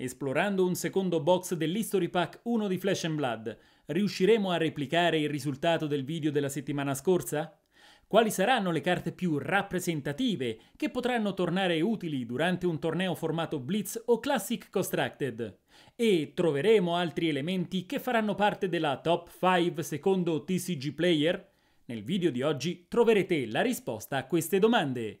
Esplorando un secondo box dell'History Pack 1 di Flesh and Blood, riusciremo a replicare il risultato del video della settimana scorsa? Quali saranno le carte più rappresentative che potranno tornare utili durante un torneo formato Blitz o Classic Constructed? E troveremo altri elementi che faranno parte della Top 5 secondo TCG Player? Nel video di oggi troverete la risposta a queste domande.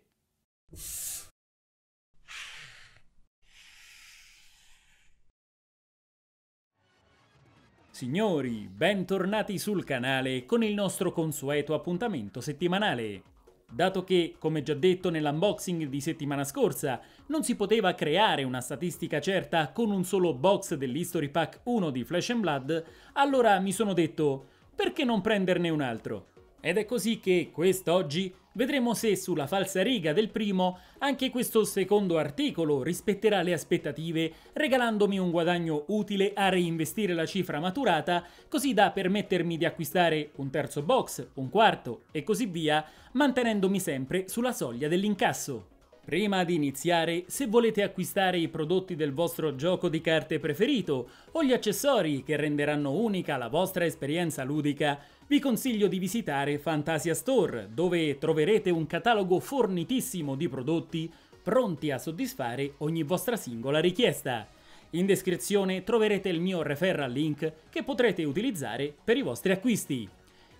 Signori, bentornati sul canale con il nostro consueto appuntamento settimanale. Dato che, come già detto nell'unboxing di settimana scorsa, non si poteva creare una statistica certa con un solo box dell'History Pack 1 di Flesh and Blood, allora mi sono detto, perché non prenderne un altro? Ed è così che quest'oggi vedremo se sulla falsariga del primo anche questo secondo articolo rispetterà le aspettative, regalandomi un guadagno utile a reinvestire la cifra maturata, così da permettermi di acquistare un terzo box, un quarto e così via, mantenendomi sempre sulla soglia dell'incasso. Prima di iniziare, se volete acquistare i prodotti del vostro gioco di carte preferito o gli accessori che renderanno unica la vostra esperienza ludica, vi consiglio di visitare Fantasia Store, dove troverete un catalogo fornitissimo di prodotti pronti a soddisfare ogni vostra singola richiesta. In descrizione troverete il mio referral link che potrete utilizzare per i vostri acquisti.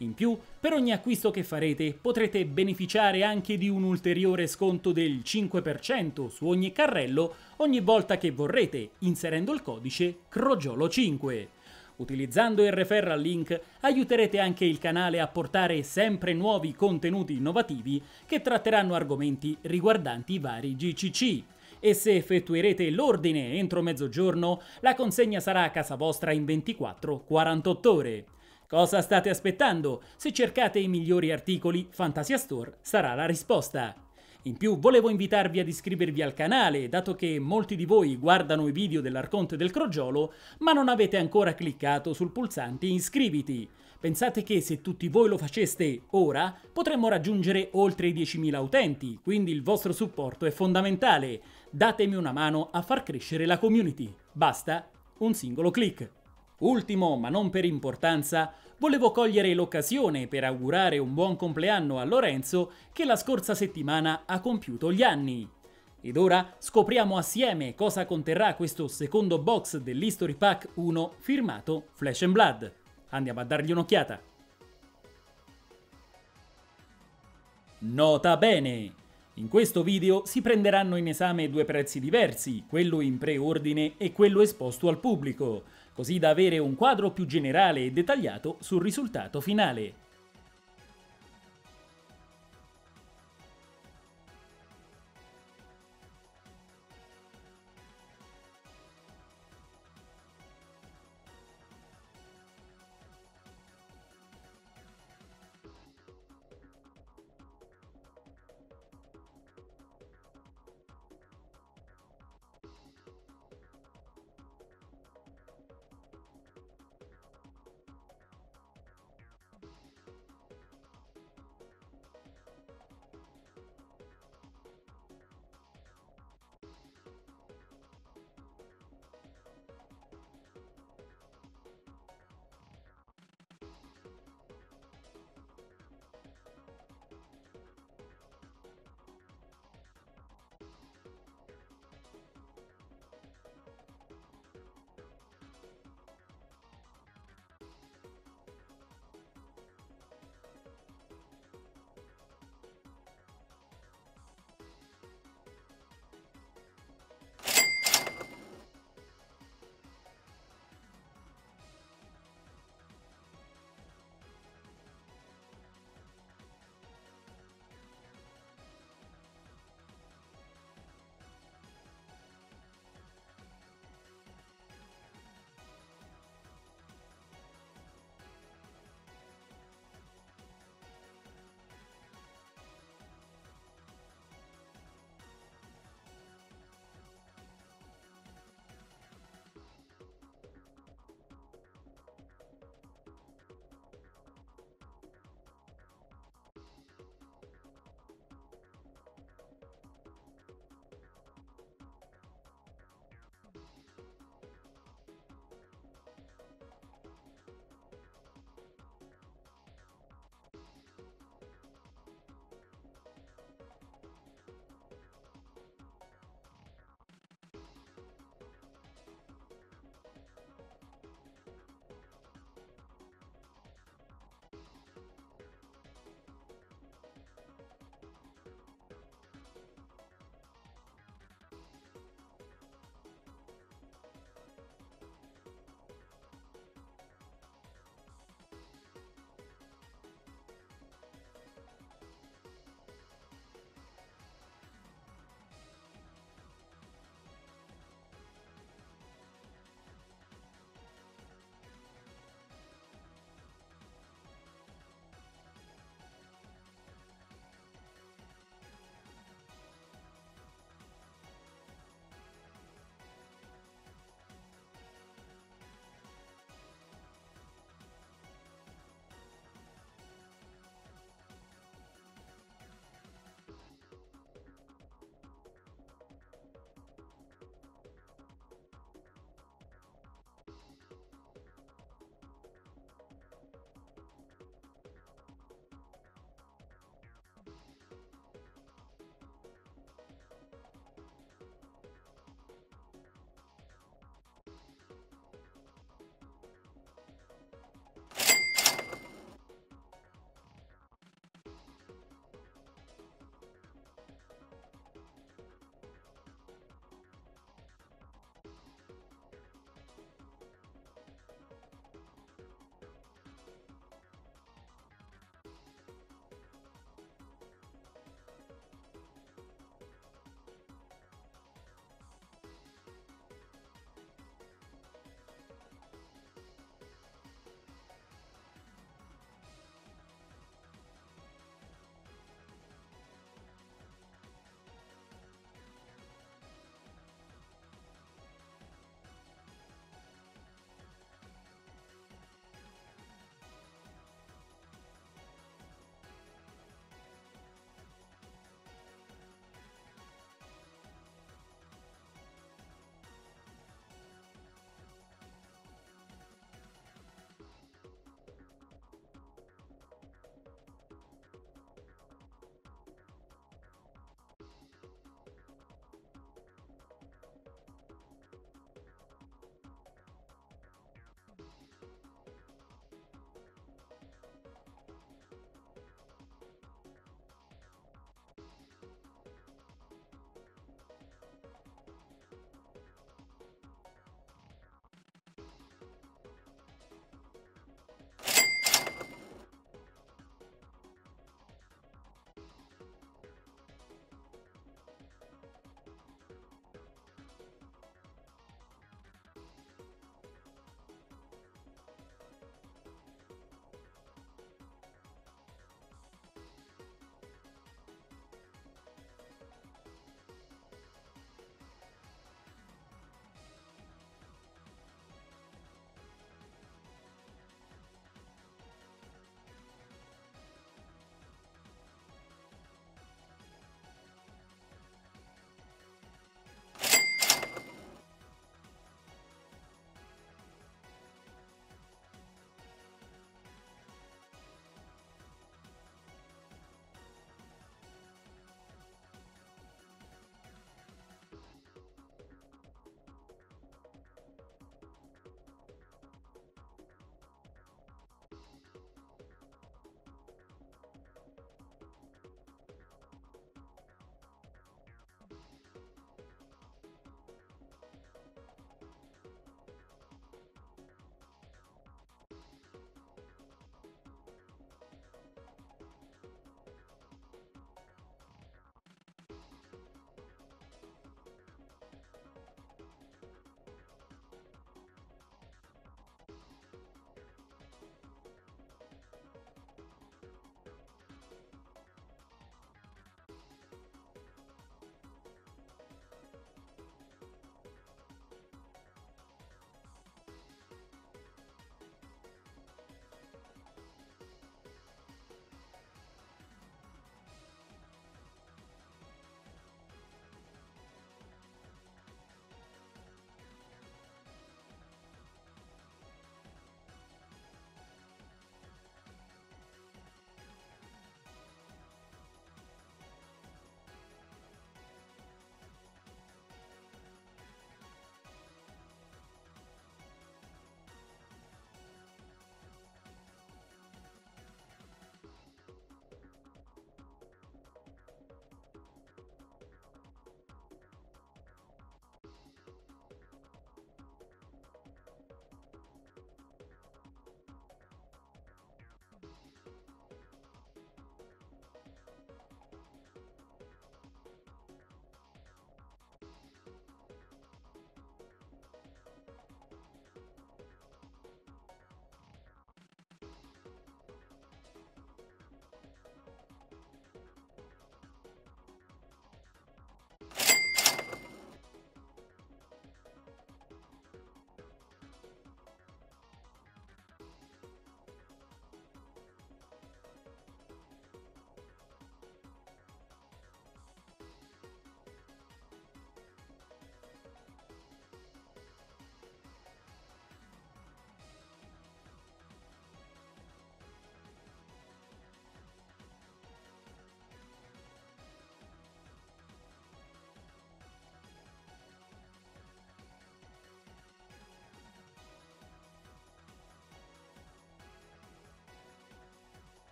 In più, per ogni acquisto che farete potrete beneficiare anche di un ulteriore sconto del 5% su ogni carrello ogni volta che vorrete, inserendo il codice CROGIOLO5. Utilizzando il referral link aiuterete anche il canale a portare sempre nuovi contenuti innovativi che tratteranno argomenti riguardanti i vari GCC. E se effettuerete l'ordine entro mezzogiorno, la consegna sarà a casa vostra in 24-48 ore. Cosa state aspettando? Se cercate i migliori articoli, Fantasia Store sarà la risposta. In più volevo invitarvi ad iscrivervi al canale, dato che molti di voi guardano i video dell'Arconte del Crogiolo, ma non avete ancora cliccato sul pulsante iscriviti. Pensate che se tutti voi lo faceste ora, potremmo raggiungere oltre i 10.000 utenti, quindi il vostro supporto è fondamentale. Datemi una mano a far crescere la community. Basta un singolo click. Ultimo, ma non per importanza, volevo cogliere l'occasione per augurare un buon compleanno a Lorenzo, che la scorsa settimana ha compiuto gli anni. Ed ora scopriamo assieme cosa conterrà questo secondo box dell'History Pack 1 firmato Flesh and Blood. Andiamo a dargli un'occhiata. Nota bene! In questo video si prenderanno in esame due prezzi diversi, quello in preordine e quello esposto al pubblico, così da avere un quadro più generale e dettagliato sul risultato finale.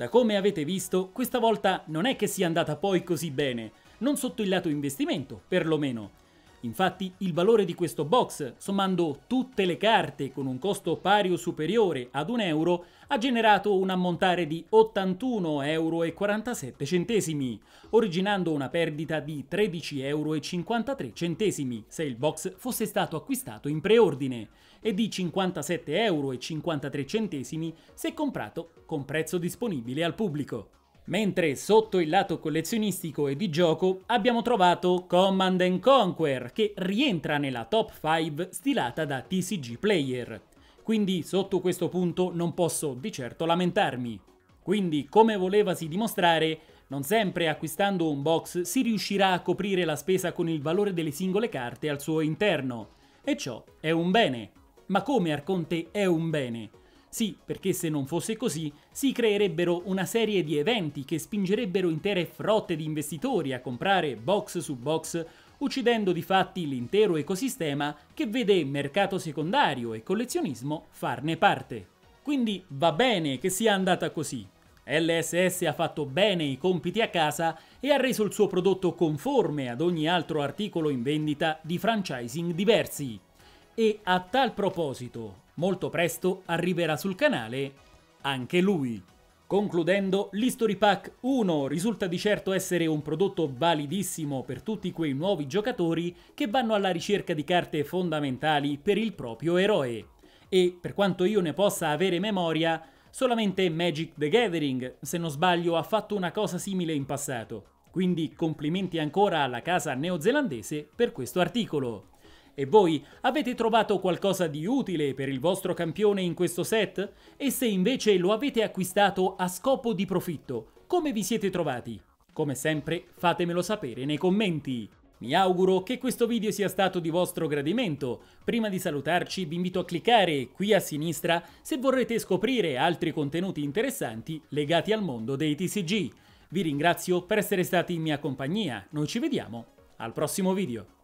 Da come avete visto, questa volta non è che sia andata poi così bene, non sotto il lato investimento, perlomeno. Infatti il valore di questo box, sommando tutte le carte con un costo pari o superiore ad €1, ha generato un ammontare di €81,47, originando una perdita di €13,53 se il box fosse stato acquistato in preordine e di €57,53 se comprato con prezzo disponibile al pubblico. Mentre sotto il lato collezionistico e di gioco abbiamo trovato Command and Conquer, che rientra nella top 5 stilata da TCG Player, quindi sotto questo punto non posso di certo lamentarmi. Quindi, come volevasi dimostrare, non sempre acquistando un box si riuscirà a coprire la spesa con il valore delle singole carte al suo interno, e ciò è un bene. Ma come, Arconte, è un bene? Sì, perché se non fosse così, si creerebbero una serie di eventi che spingerebbero intere frotte di investitori a comprare box su box, uccidendo di fatti l'intero ecosistema che vede mercato secondario e collezionismo farne parte. Quindi va bene che sia andata così. LSS ha fatto bene i compiti a casa e ha reso il suo prodotto conforme ad ogni altro articolo in vendita di franchising diversi. E a tal proposito, molto presto arriverà sul canale anche lui. Concludendo, l'History Pack 1 risulta di certo essere un prodotto validissimo per tutti quei nuovi giocatori che vanno alla ricerca di carte fondamentali per il proprio eroe. E, per quanto io ne possa avere memoria, solamente Magic the Gathering, se non sbaglio, ha fatto una cosa simile in passato. Quindi complimenti ancora alla casa neozelandese per questo articolo. E voi, avete trovato qualcosa di utile per il vostro campione in questo set? E se invece lo avete acquistato a scopo di profitto, come vi siete trovati? Come sempre, fatemelo sapere nei commenti! Mi auguro che questo video sia stato di vostro gradimento. Prima di salutarci vi invito a cliccare qui a sinistra se vorrete scoprire altri contenuti interessanti legati al mondo dei TCG. Vi ringrazio per essere stati in mia compagnia, noi ci vediamo al prossimo video!